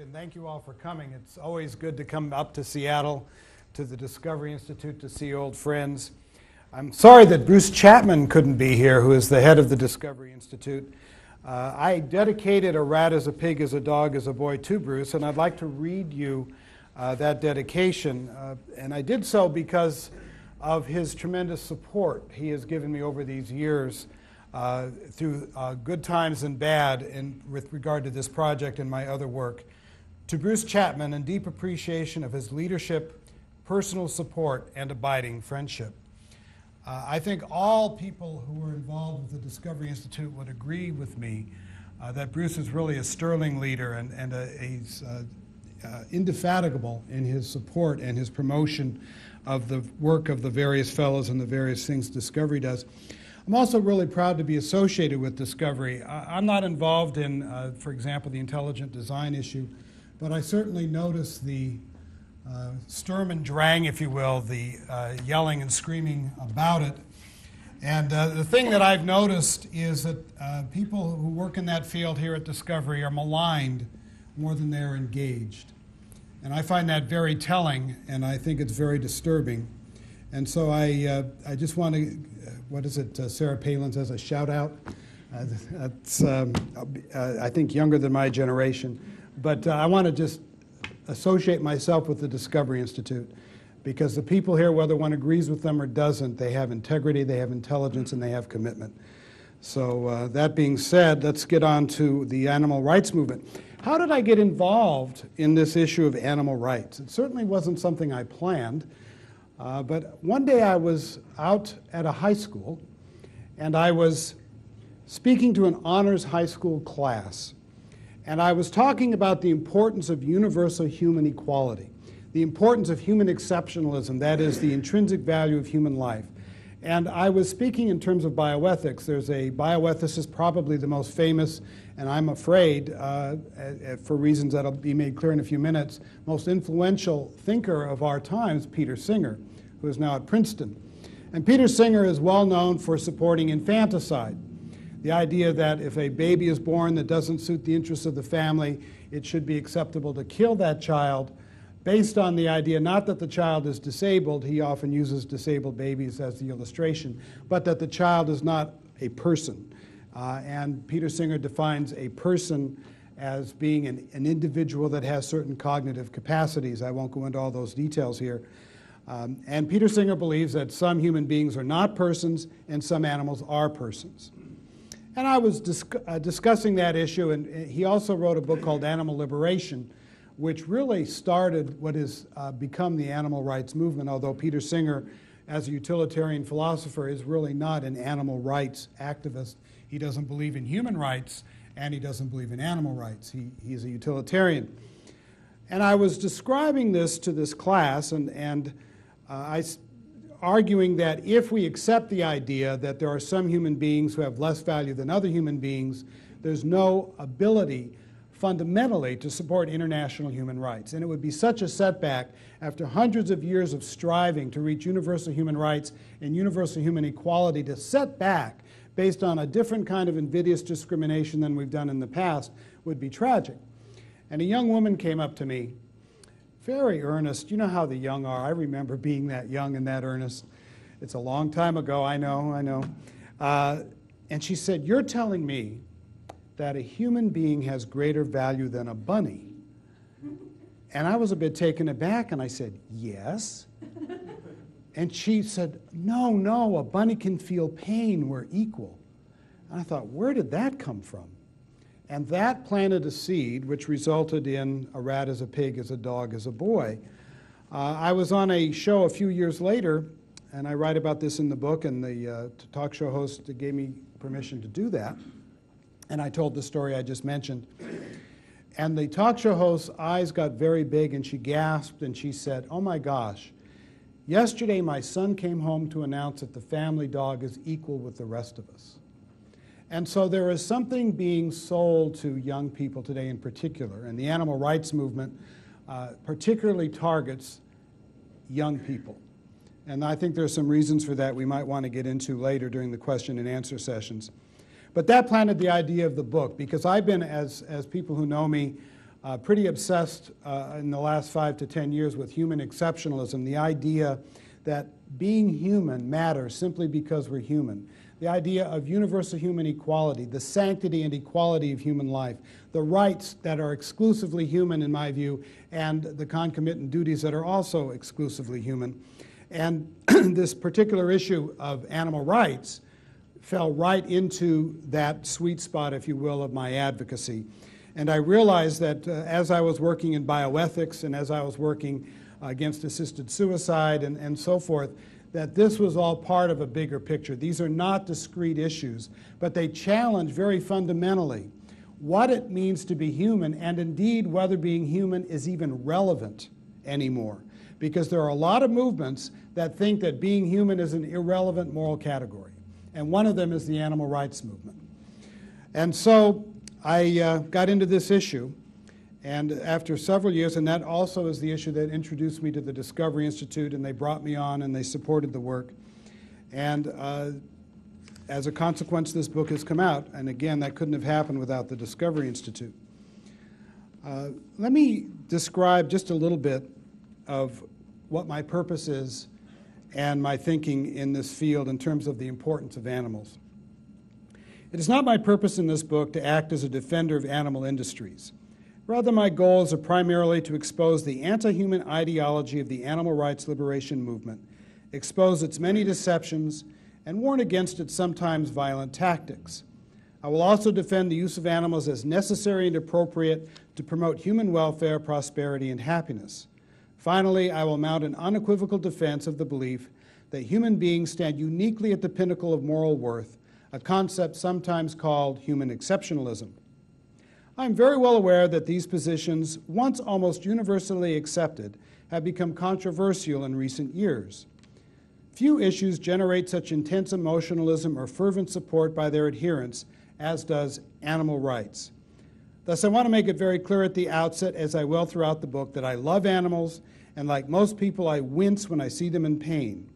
And thank you all for coming. It's always good to come up to Seattle, to the Discovery Institute, to see old friends. I'm sorry that Bruce Chapman couldn't be here, who is the head of the Discovery Institute. I dedicated A Rat is a Pig is a Dog is a Boy to Bruce, and I'd like to read you that dedication. And I did so because of his tremendous support he has given me over these years through good times and bad in, with regard to this project and my other work. To Bruce Chapman, in deep appreciation of his leadership, personal support, and abiding friendship. I think all people who were involved with the Discovery Institute would agree with me that Bruce is really a sterling leader, and he's indefatigable in his support and his promotion of the work of the various fellows and the various things Discovery does. I'm also really proud to be associated with Discovery. I'm not involved in, for example, the intelligent design issue, but I certainly notice the Sturm und Drang, if you will, the yelling and screaming about it. And the thing that I've noticed is that people who work in that field here at Discovery are maligned more than they're engaged. And I find that very telling, and I think it's very disturbing. And so I just want to, what is it, Sarah Palin says, a shout out. That's, I think, younger than my generation. But I want to just associate myself with the Discovery Institute, because the people here, whether one agrees with them or doesn't, they have integrity, they have intelligence, and they have commitment. So that being said, let's get on to the animal rights movement. How did I get involved in this issue of animal rights? It certainly wasn't something I planned, but one day I was out at a high school, and I was speaking to an honors high school class. And I was talking about the importance of universal human equality, the importance of human exceptionalism, that is, the intrinsic value of human life. And I was speaking in terms of bioethics. There's a bioethicist, probably the most famous, and I'm afraid, for reasons that'll be made clear in a few minutes, most influential thinker of our times, Peter Singer, who is now at Princeton. And Peter Singer is well known for supporting infanticide. The idea that if a baby is born that doesn't suit the interests of the family, it should be acceptable to kill that child, based on the idea not that the child is disabled, he often uses disabled babies as the illustration, but that the child is not a person. And Peter Singer defines a person as being an individual that has certain cognitive capacities. I won't go into all those details here. And Peter Singer believes that some human beings are not persons and some animals are persons. And I was discussing that issue, and he also wrote a book called Animal Liberation, which really started what has become the animal rights movement, although Peter Singer, as a utilitarian philosopher, is really not an animal rights activist. He doesn't believe in human rights, and he doesn't believe in animal rights. He's a utilitarian. And I was describing this to this class, arguing that if we accept the idea that there are some human beings who have less value than other human beings, there's no ability fundamentally to support international human rights. And it would be such a setback after hundreds of years of striving to reach universal human rights and universal human equality to set back based on a different kind of invidious discrimination than we've done in the past would be tragic. And a young woman came up to me, very earnest. You know how the young are. I remember being that young and that earnest. It's a long time ago, I know. And she said, "You're telling me that a human being has greater value than a bunny?" And I was a bit taken aback, and I said, "Yes." And she said, No, a bunny can feel pain. We're equal." And I thought, where did that come from? And that planted a seed which resulted in A Rat is a Pig is a Dog is a Boy. I was on a show a few years later, and I write about this in the book, and the talk show host gave me permission to do that. And I told the story I just mentioned. And the talk show host's eyes got very big, and she gasped, and she said, "Oh my gosh, yesterday my son came home to announce that the family dog is equal with the rest of us." And so there is something being sold to young people today in particular, and the animal rights movement particularly targets young people. And I think there are some reasons for that we might want to get into later during the question and answer sessions. But that planted the idea of the book, because I've been, as people who know me, pretty obsessed in the last 5 to 10 years with human exceptionalism, the idea that being human matters simply because we're human. The idea of universal human equality, the sanctity and equality of human life, the rights that are exclusively human in my view, and the concomitant duties that are also exclusively human. And this particular issue of animal rights fell right into that sweet spot, if you will, of my advocacy. And I realized that as I was working in bioethics and as I was working against assisted suicide and so forth, that this was all part of a bigger picture. These are not discrete issues, but they challenge very fundamentally what it means to be human, and indeed whether being human is even relevant anymore. Because there are a lot of movements that think that being human is an irrelevant moral category. And one of them is the animal rights movement. And so I got into this issue, and after several years, and that also is the issue that introduced me to the Discovery Institute, and they brought me on and they supported the work. And as a consequence, this book has come out. And again, that couldn't have happened without the Discovery Institute. Let me describe just a little bit of what my purpose is and my thinking in this field in terms of the importance of animals. It is not my purpose in this book to act as a defender of animal industries. Rather, my goals are primarily to expose the anti-human ideology of the animal rights liberation movement, expose its many deceptions, and warn against its sometimes violent tactics. I will also defend the use of animals as necessary and appropriate to promote human welfare, prosperity, and happiness. Finally, I will mount an unequivocal defense of the belief that human beings stand uniquely at the pinnacle of moral worth, a concept sometimes called human exceptionalism. I'm very well aware that these positions, once almost universally accepted, have become controversial in recent years. Few issues generate such intense emotionalism or fervent support by their adherents as does animal rights. Thus, I want to make it very clear at the outset, as I will throughout the book, that I love animals, and like most people, I wince when I see them in pain.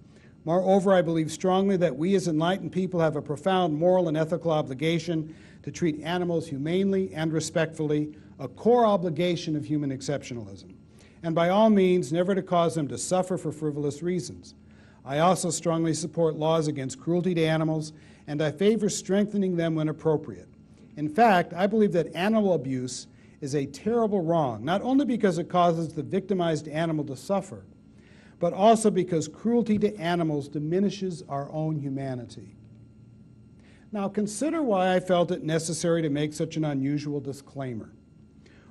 Moreover, I believe strongly that we as enlightened people have a profound moral and ethical obligation to treat animals humanely and respectfully, a core obligation of human exceptionalism, and by all means never to cause them to suffer for frivolous reasons. I also strongly support laws against cruelty to animals, and I favor strengthening them when appropriate. In fact, I believe that animal abuse is a terrible wrong, not only because it causes the victimized animal to suffer, but also because cruelty to animals diminishes our own humanity. Now, consider why I felt it necessary to make such an unusual disclaimer.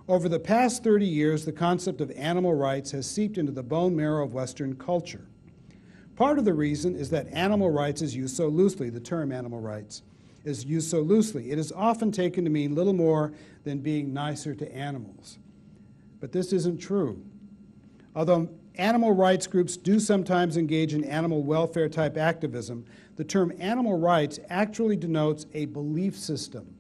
Over the past 30 years, the concept of animal rights has seeped into the bone marrow of Western culture. Part of the reason is that animal rights is used so loosely, the term animal rights is used so loosely. It is often taken to mean little more than being nicer to animals. But this isn't true. Although animal rights groups do sometimes engage in animal welfare type activism, the term animal rights actually denotes a belief system,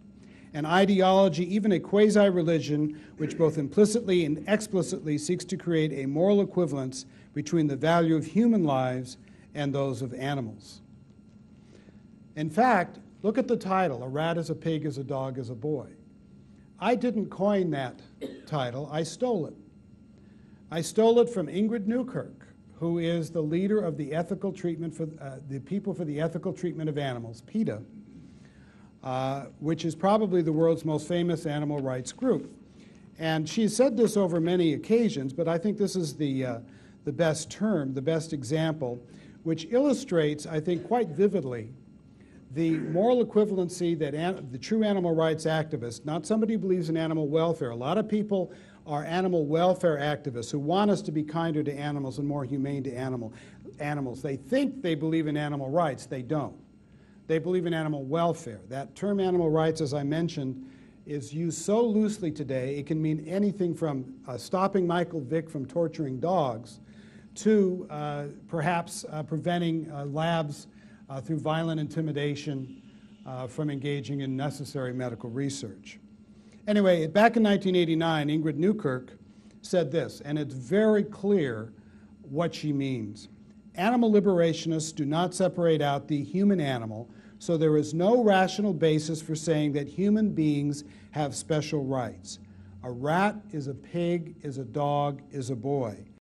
an ideology, even a quasi-religion, which both implicitly and explicitly seeks to create a moral equivalence between the value of human lives and those of animals. In fact, look at the title, A Rat is a Pig is a Dog is a Boy. I didn't coin that title, I stole it. I stole it from Ingrid Newkirk, who is the leader of the ethical treatment for the People for the Ethical Treatment of Animals, PETA, which is probably the world's most famous animal rights group. And she said this over many occasions, but I think this is the best term, the best example, which illustrates, I think, quite vividly the moral equivalency that the true animal rights activist, not somebody who believes in animal welfare. A lot of people are animal welfare activists who want us to be kinder to animals and more humane to animals. They think they believe in animal rights. They don't. They believe in animal welfare. That term animal rights, as I mentioned, is used so loosely today. It can mean anything from stopping Michael Vick from torturing dogs to perhaps preventing labs through violent intimidation from engaging in necessary medical research. Anyway, back in 1989, Ingrid Newkirk said this, and it's very clear what she means. Animal liberationists do not separate out the human animal, so there is no rational basis for saying that human beings have special rights. A Rat is a Pig is a Dog is a Boy.